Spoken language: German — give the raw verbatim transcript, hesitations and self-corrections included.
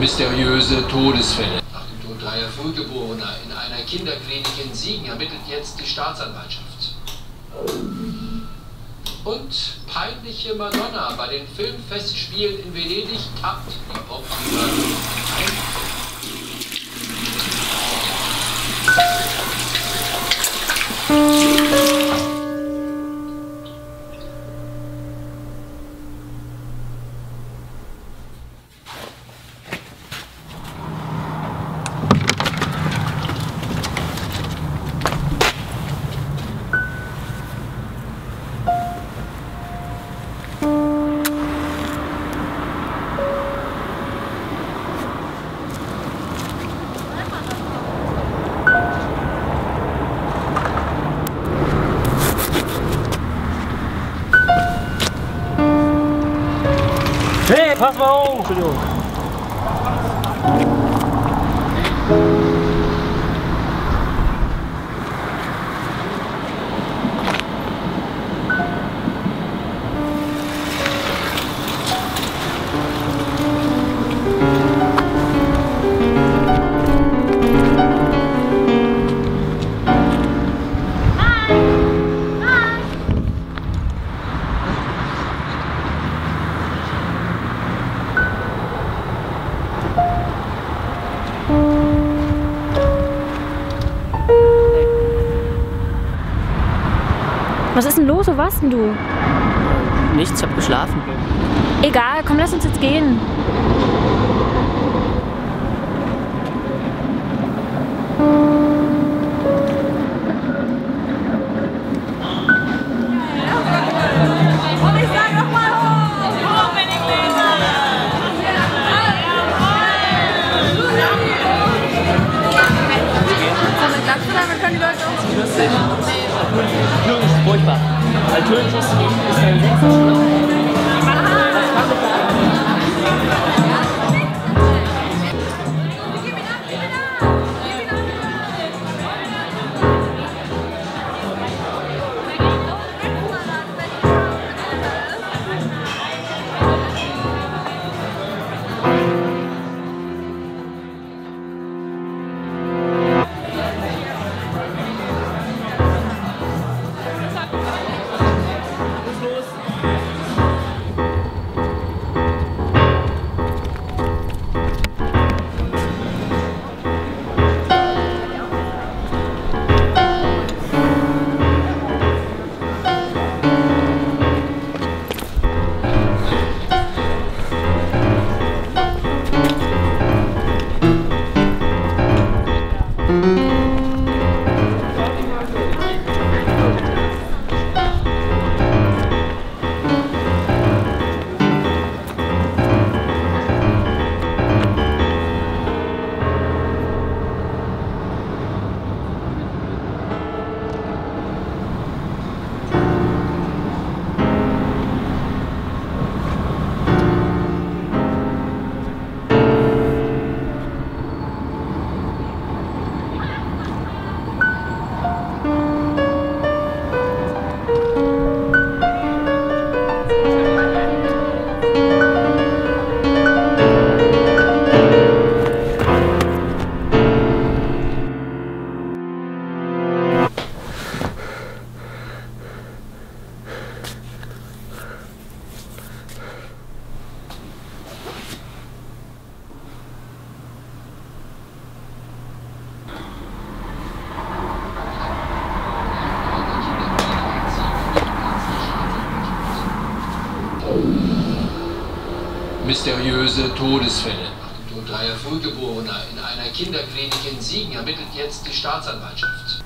mysteriöse Todesfälle. Nach dem Tod dreier Frühgeborener in einer Kinderklinik in Siegen ermittelt jetzt die Staatsanwaltschaft. Und peinliche Madonna bei den Filmfestspielen in Venedig tappt die Popdiva ein. Hey, pass mal auf! Entschuldigung. Was ist denn los? Wo warst denn du? Nichts, ich hab geschlafen. Egal, komm, lass uns jetzt gehen. Natürlich ist es ein Wechsel. Mysteriöse Todesfälle. Nach dem Tod dreier Frühgeborener in einer Kinderklinik in Siegen ermittelt jetzt die Staatsanwaltschaft.